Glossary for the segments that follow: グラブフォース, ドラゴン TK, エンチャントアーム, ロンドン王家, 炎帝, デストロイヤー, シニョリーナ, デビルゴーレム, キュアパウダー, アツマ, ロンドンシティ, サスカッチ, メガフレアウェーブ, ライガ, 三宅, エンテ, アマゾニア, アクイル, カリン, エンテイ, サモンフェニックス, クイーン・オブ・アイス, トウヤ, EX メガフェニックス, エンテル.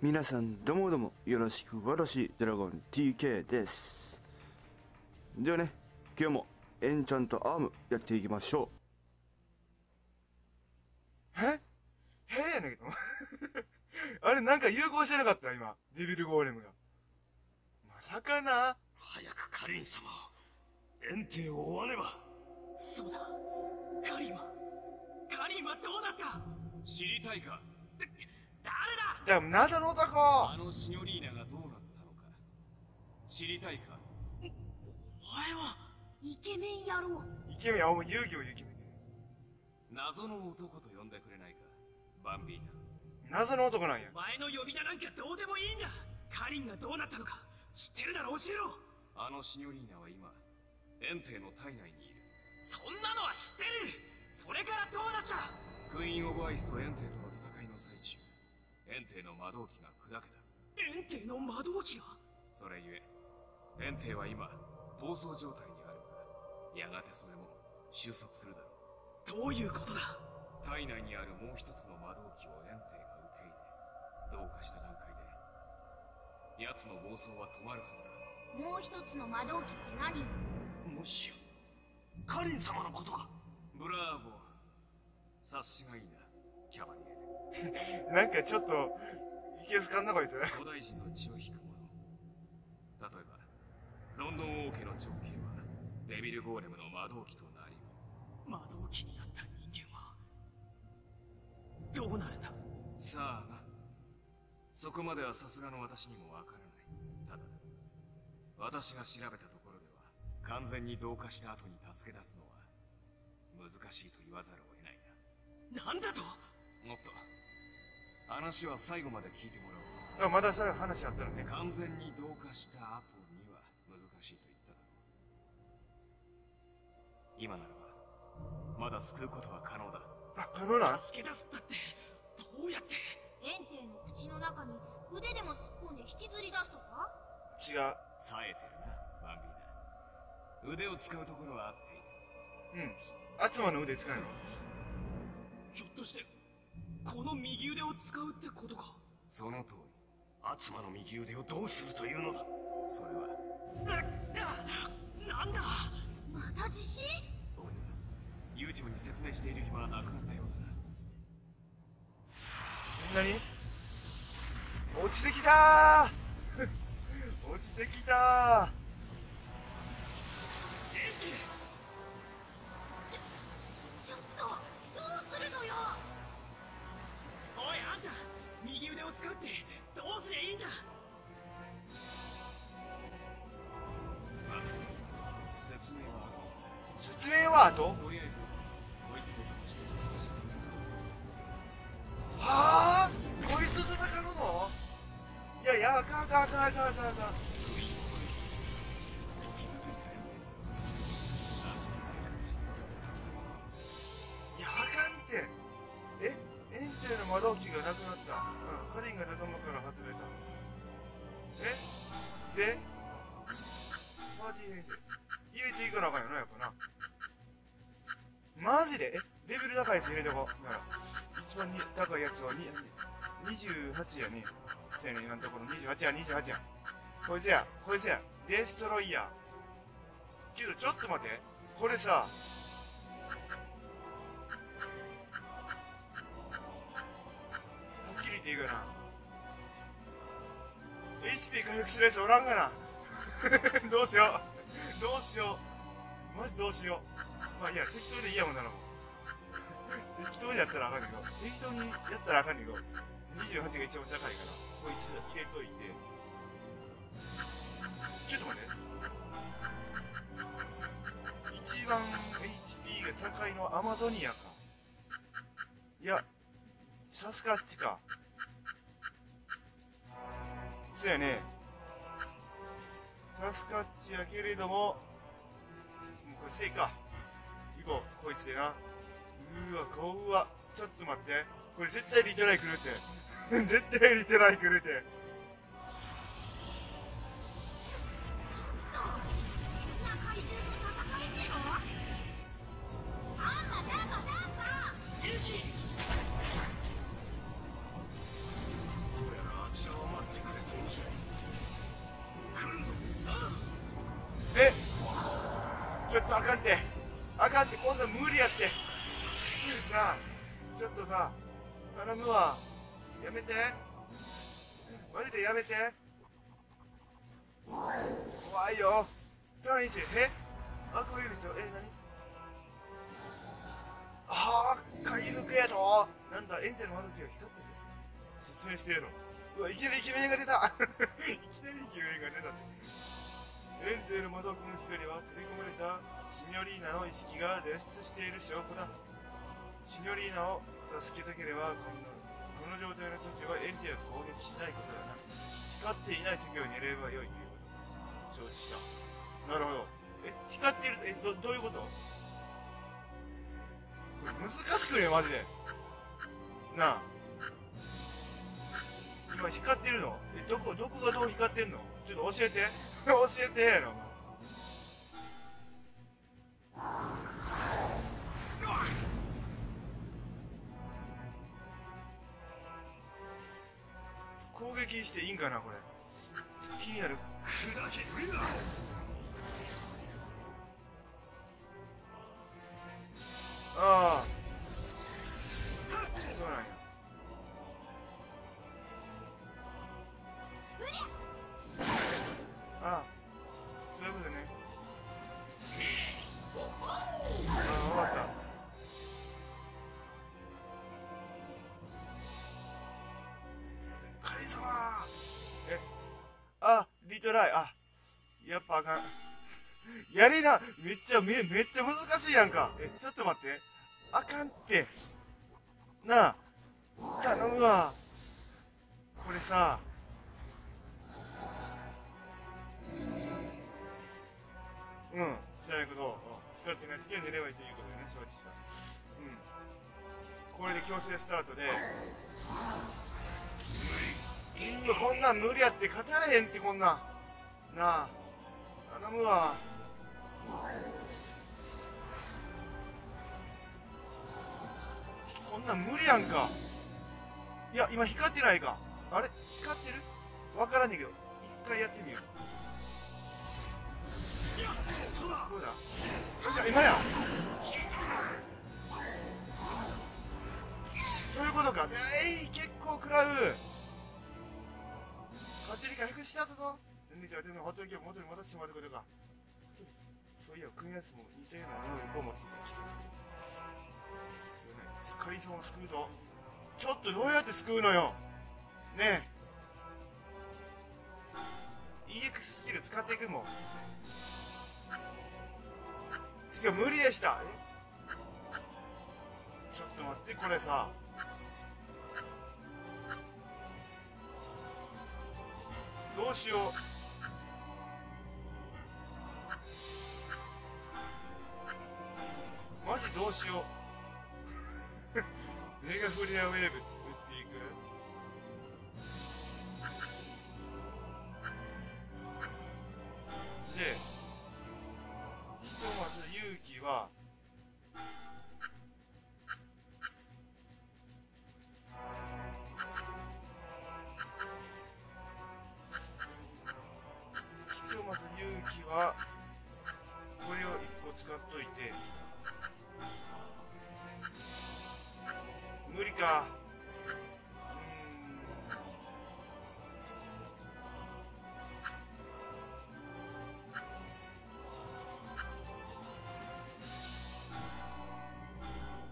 皆さんどうもどうもよろしく、私ドラゴン TK です。ではね、今日もエンチャントアームやっていきましょう。へやねんけどあれなんか融合してなかった今、デビルゴーレムが。まさかな。早くカリン様を、炎帝を追わねば。そうだ、カリマどうだった知りたいか。誰だ。いや、謎の男、あのシニョリーナがどうなったのか知りたいか。お前はイケメン野郎。イケメン、お前遊戯をイケメン。謎の男と呼んでくれないか、バンビーナ。謎の男なんや。前の呼び名なんかどうでもいいんだ。カリンがどうなったのか知ってるなら教えろ。あのシニョリーナは今炎帝の体内にいる。そんなのは知ってる。それからどうなった。クイーン・オブ・アイスと炎帝との戦いの最中、炎帝の魔導機が砕けた。炎帝の魔導機が。それゆえ炎帝は今暴走状態にあるが、やがてそれも収束するだろう。どういうことだ。体内にあるもう一つの魔導機を炎帝が受け入れ、どうかした段階で奴の暴走は止まるはずだ。もう一つの魔導機って何。もしやカリン様のことか。ブラーボー、察しがいいな、キャバリエなんかちょっといけすかんなこいつ。古代人の血を引くもの。例えばロンドン王家の直系はデビルゴーレムの魔導機となり、魔導機になった人間はどうなるんだ。さあな、そこまではさすがの私にもわからない。ただ私が調べたところでは、完全に同化した後に助け出すのは難しいと言わざるを得ないな。なんだと。もっと話は最後まで聞いてもらおう。まださ、話あったのね。完全に同化した後には難しいと言っただろう。今ならばまだ救うことは可能だ。可能だ。助け出すだって、どうやって。炎帝の口の中に腕でも突っ込んで引きずり出すとか。違う、冴えてるな、バンビーナ。腕を使うところはあっている。うん、アツマの腕使えろ。ひょっとしてこの右腕を使うってことか。その通り。アツマの右腕をどうするというのだ。それはなんだ、また地震。おや、悠長に説明している暇はなくなったようだな。何、落ちてきた落ちてきた。使ってどうすりゃいいんだ。説明は後。とりあえずこいつを倒して話聞くぞ。はあ、こいつと戦うの。いやいや、あかん。いや、あかんって。炎帝の魔導機がなくなった。カリンが仲間から外れた。でパーティー編成入れていかなあかんよな、やっぱな。マジでレベル高いやつ入れとこなら、一番に高いやつは28やね。せやね、今のところ28や。こいつやデストロイヤー。けどちょっと待て、これさ、いいかな。 HP 回復するやつおらんがなどうしようマジどうしよう。まあいや、適当でいいやもんなの適当にやったらあかんねんけど、28が一番高いから、こいつ入れといて。ちょっと待って、一番 HP が高いのはアマゾニアか。いや、サスカッチか。そうやね、サスカッチやけれども、これせいか。行こう、こいつでな。うわ、ちょっと待って。これ絶対リトライ来るって。ちょっと、みんな怪獣と戦えての？ダンバユキ。これはちょっと。ちょっとあかんて、あかんて、こんなん無理やって。なあ、ちょっとさ、頼むわ、やめて、マジでやめて。怖いよ第一。え、アクイルと、え、何、あー、回復やと。なんだ、エンテの窓際光ってる。説明してやろう。うわ、いきなりイケメンが出たいきなりイケメンが出たね。エンテル窓奥の光は取り込まれたシニョリーナの意識が流出している証拠だ。シニョリーナを助けたければ、この状態の時はエンテルを攻撃しないことだな。光っていない時を狙えばよいということだ。承知した。なるほど。え、光っている、え、どういうこと？これ難しくね、マジで。なあ。今光ってるの？え、どこがどう光ってんの？ちょっと教えて教えてやろ。攻撃していいんかな、これ気になる。ああ、そうなんや。ああ、そういうことね。ああ、わかった。神様ー。え、あ、リトライ。あ、やっぱあかんやれな、めっちゃ難しいやんか。え、ちょっと待って、あかんってな。あ、頼むわ。これさ、うん、そういうこと。使ってない時は寝ればいいということでね、承知した。うん、これで強制スタートで、うわ、こんなん無理やって、勝たれへんって、こんなんなあ、頼むわ。こんなん無理やんか。いや、今光ってないか。あれ、光ってる？分からんねんけど、一回やってみよう。そうだ。よっしゃ、今や。そういうことか。結構食らう。勝手に回復しちゃったぞ。じゃあ、でも、ほっとけば元に戻ってしまうってことか。そういや、組み合わせも似たような能力を持っていた気がする。カリソンを救うぞ。ちょっとどうやって救うのよ。ねえ。EX スキル使っていくもん。しかも無理でした。え、ちょっと待って、これさ、どうしよう。マジどうしようメガフレアウェーブ打っていく。で、ひとまず勇気はこれを1個使っといて。無理か。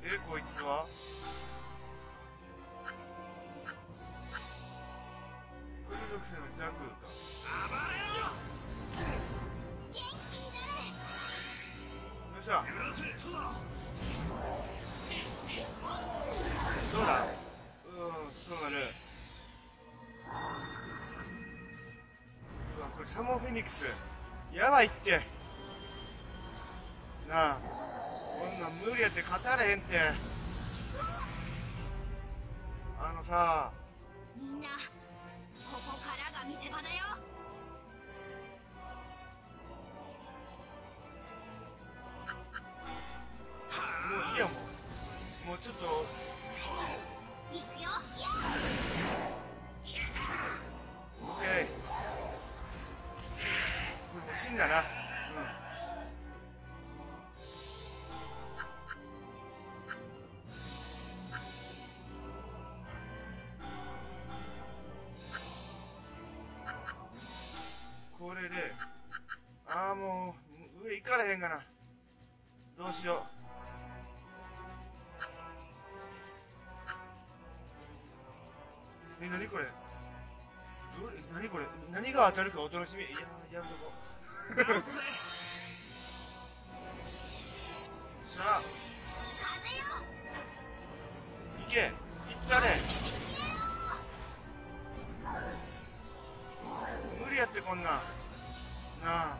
で、こいつは風属性のザクか。よっしゃ、どうだ。うん、そうなる。うわ、これサモンフェニックスやばいってなあ。こんなん無理やって勝たれへんって。あのさ、みんなここからが見せ場だよ。もういいや、もうちょっといくよ。 OK、 これ欲しいんだな。うん、れんかな。どうしよう。え、なにこれ、なにこれ、何が当たるかお楽しみ。いやー、やめとこさあいけ、いったね。無理やって、こんななあ。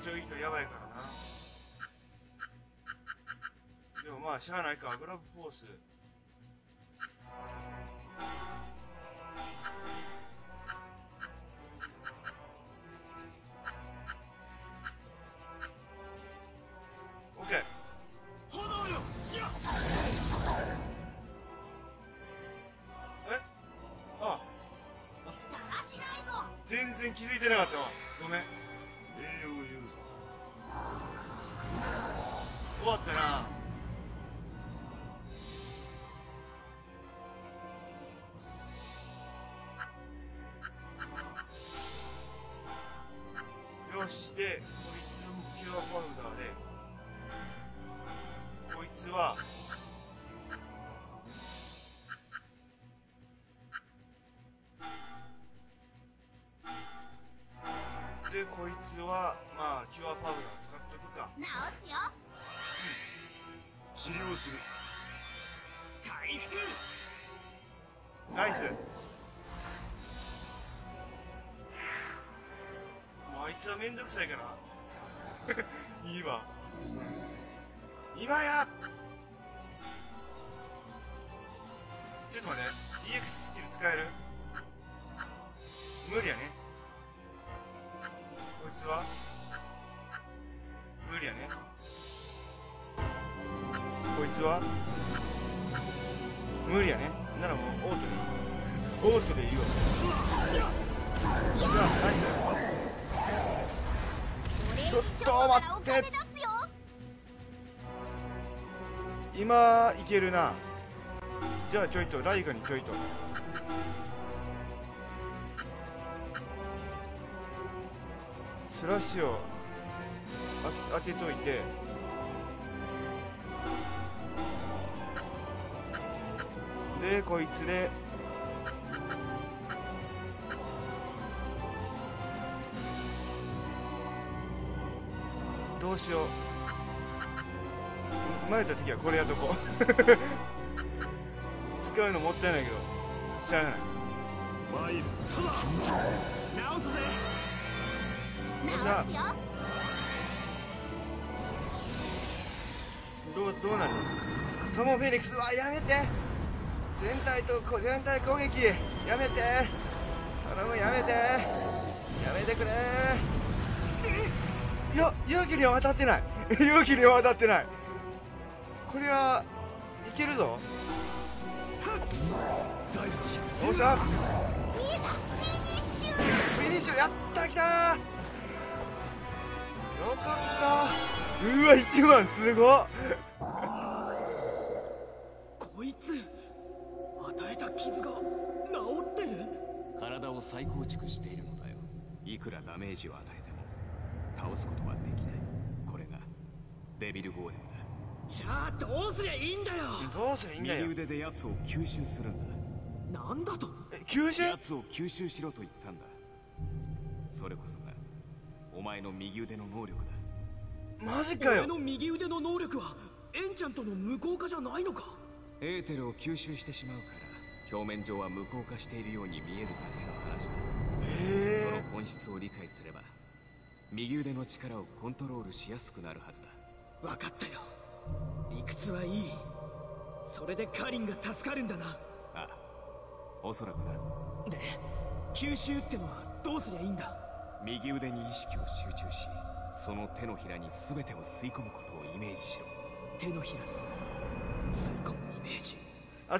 ちょいとやばいからな。でもまあしゃあないか。グラブフォースオッケー。え、ああ、全然気づいてなかったわ。ごめん。終わったな。よし、でこいつもキュアパウダーで、こいつはで、こいつはまあキュアパウダー使っとくか。直すよ。治療する。回復。ナイス。もうあいつはめんどくさいからいいわ今や。ちょっと待って、 EX スキル使える？無理やね。こいつは無理やね。こいつは無理やね。ならもうオートでいいオートでいいよ。さあナイス。ちょっと待って、今いけるな。じゃあちょいとライガにちょいとスラッシュを当てといて、でこいつでどうしよう。迷った時はこれやっとこう使うのもったいないけどしゃあない。よっしゃ。どうなる。サモンフェニックスはやめて。全体攻撃やめて、頼む、やめて、やめてくれー。勇気には渡ってない勇気には渡ってない。これはいけるぞ。どうした。フィニッシュやった。きたー、よかったー。うわ1万すごっこいつ与えた傷が治ってる。体を再構築しているのだよ。いくらダメージを与えても倒すことはできない。これがデビルゴーレムだ。じゃあどうすりゃいいんだよ。どうすりゃいいんだよ。右腕でやつを吸収するんだ。なんだと。吸収。やつを吸収しろと言ったんだ。それこそがお前の右腕の能力だ。マジかよ。俺の右腕の能力はエンチャントの無効化じゃないのか。エーテルを吸収してしまうから表面上は無効化しているように見えるだけの話だ。その本質を理解すれば右腕の力をコントロールしやすくなるはずだ。分かったよ。理屈はいい。それでカリンが助かるんだな。ああ、おそらくな。で吸収ってのはどうすりゃいいんだ。右腕に意識を集中し、その手のひらに全てを吸い込むことをイメージしろ。手のひらに吸い込むイメージ。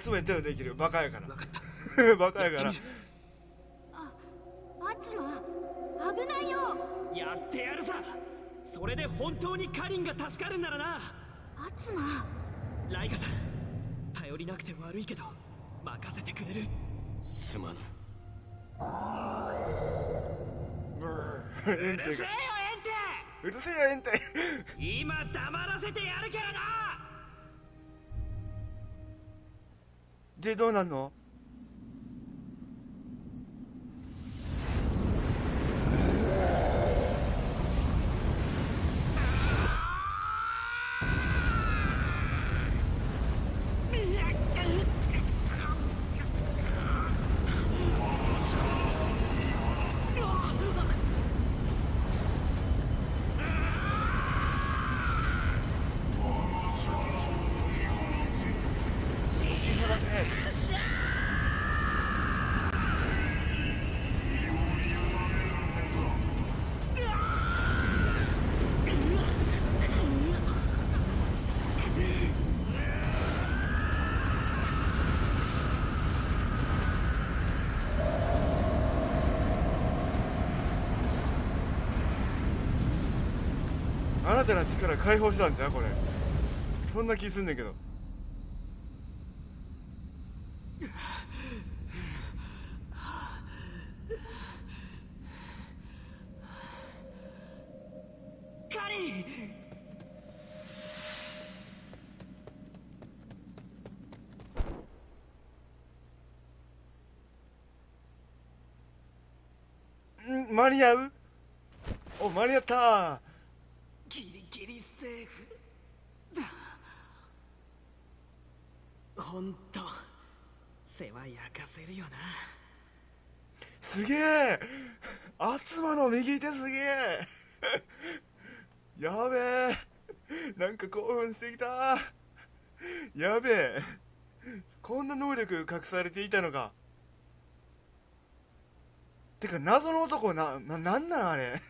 集めたらできる。バカやから。分かったバカやから。あっちも危ないよ。やってやるさ。それで本当にカリンが助かるならな。アツマ、ライガさん、頼りなくて悪いけど任せてくれる？すまない。うるせえよエンテが、うるせえよエンテ今黙らせてやるからな。で、どうなんの？新たな力解放したんじゃんこれ。そんな気すんねんけど。カリン、間に合う？お、間に合ったー。ギリセーフだ。ほんと世話焼かせるよな。すげえ、アツマの右手すげえやべえ、なんか興奮してきた。やべえ、こんな能力隠されていたのか。てか謎の男なんなんあれ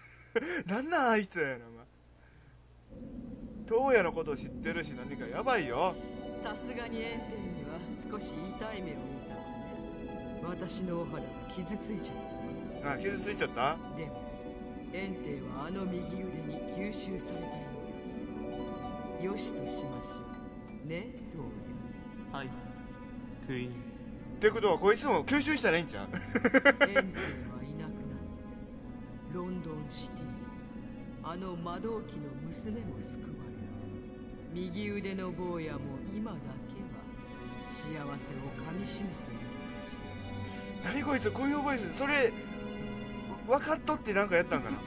なんなんあいつやな。トウヤのことを知ってるし、何かやばいよ。さすがにエンテイには少し痛い目を見たわね。私のお肌が傷ついちゃった。あ、傷ついちゃった。でもエンテイはあの右腕に吸収されたようだし、よしとしましょうね、トウヤ。はい、クイーン。ってことはこいつも吸収したらいいんじゃんエンテイはいなくなって、ロンドンシティ、あの魔導機の娘も救われた。右腕の坊やも今だけは幸せをかみしめているらしい。何こいつ、こういうボイス。それ分かっとって何かやったんかな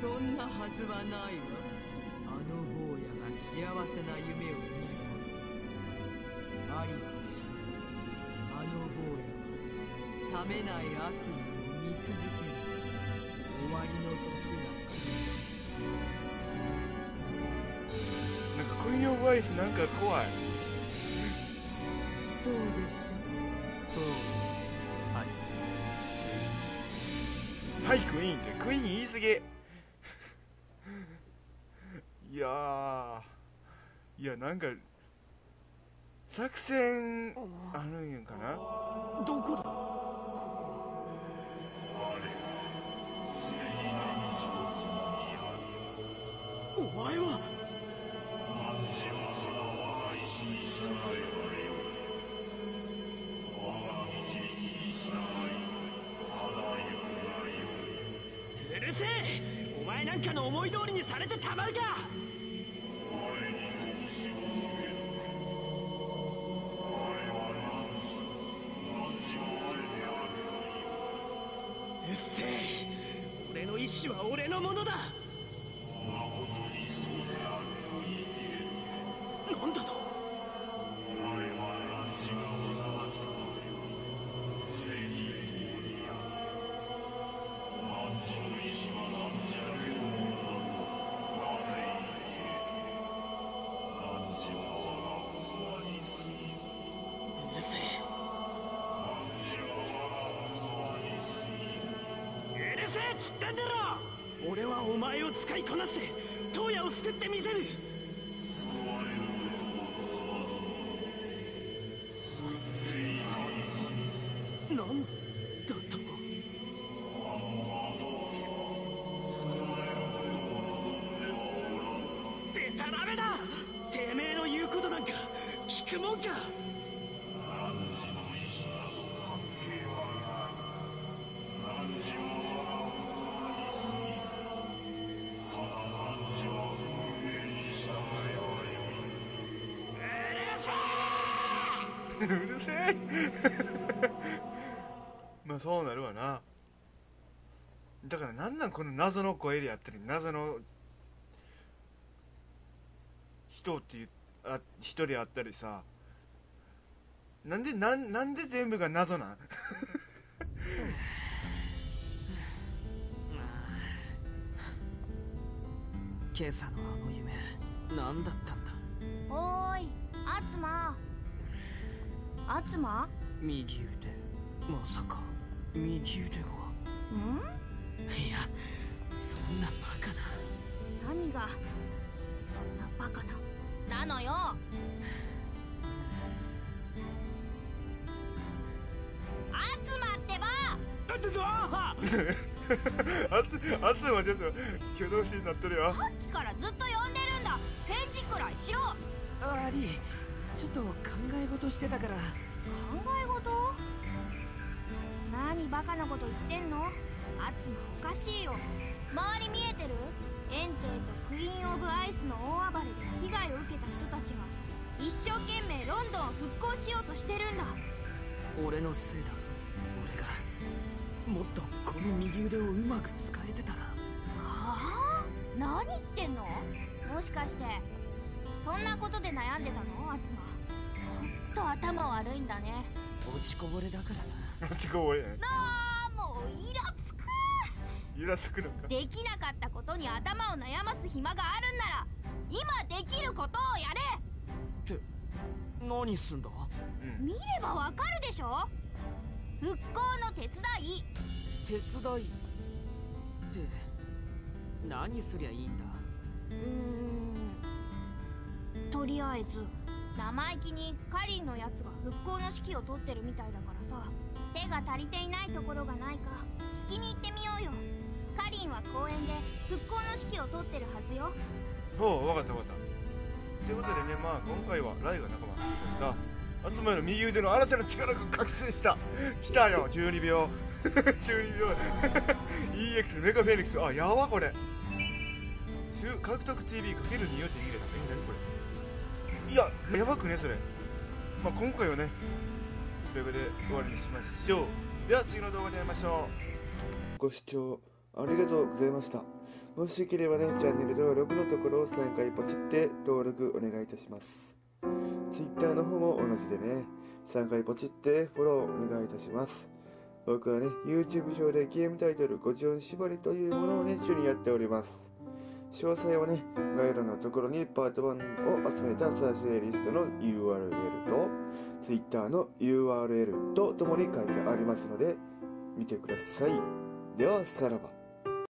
そんなはずはないわ。あの坊やが幸せな夢を見ることありはし、あの坊やは冷めない悪夢を見続ける。終わりの時が来る。なんか軍用バイス、なんか怖い。そうでしょ。そう。はい。はい、クイーンってクイーン言い過ぎ。いやなんか作戦あるんやんかな。どこだ？ここ。あれ。お前は。お前なんかの思い通りにされてたまるか。うっせえ、俺の意志は俺のものだ。なんだと。俺はお前を使いこなしてトウヤを救ってみせる。なんだと。じゃ。うるせえまあそうなるわな。だからなんなんこの謎の声でやったり謎の人っていう人であったりさ、なんで全部が謎なん今朝のあの夢何だったんだ。おーいあつま、あつま、右腕、まさか右腕がん、いやそんなバカな、何がそんなバカななのよあつまってばあつまちょっと挙動詞になってるよ。さっきからずっと呼んでるんだ、返事くらいしろ。ありちょっと考え事してたから。考え事？何バカなこと言ってんの。あつまおかしいよ、周り見えてる。エンテとクイーン・オブ・アイスの大暴れで被害を受けた人たちが一生懸命ロンドンを復興しようとしてるんだ。俺のせいだ、俺がもっとこの右腕をうまく使えてたら。はあ？何言ってんの、もしかしてそんなことで悩んでたの。あつまほんと頭悪いんだね。落ちこぼれだからな。落ちこぼれやね。もうイラつくイラつくのか。できなかったことに頭を悩ます暇があるんなら今できることをやれって。何すんだ、うん、見ればわかるでしょ、復興の手伝い。手伝いって何すりゃいいんだ。とりあえず生意気にカリンのやつが復興の指揮を取ってるみたいだからさ、手が足りていないところがないか聞きに行ってみようよ。カリンは公園で復興の指揮を取ってるはずよ。おう、分かった分かった。ってことでね、まあ今回はライが仲間にしてたあつまの右腕の新たな力が覚醒した。来たよ12秒12秒EX メガフェニックス、あやばこれ獲得 TV×2 を手に入れた。いや、やばくねそれ。まあ今回はね、ということで終わりにしましょう。では次の動画で会いましょう。ご視聴ありがとうございました。もしよければね、チャンネル登録のところを3回ポチって登録お願いいたします。Twitter の方も同じでね、3回ポチってフォローお願いいたします。僕はね、YouTube 上でゲームタイトル「50音縛り」というものをね、主にやっております。詳細はね、概要欄のところにパート1を集めた再生リストの URL と Twitter の URL とともに書いてありますので見てください。ではさらば。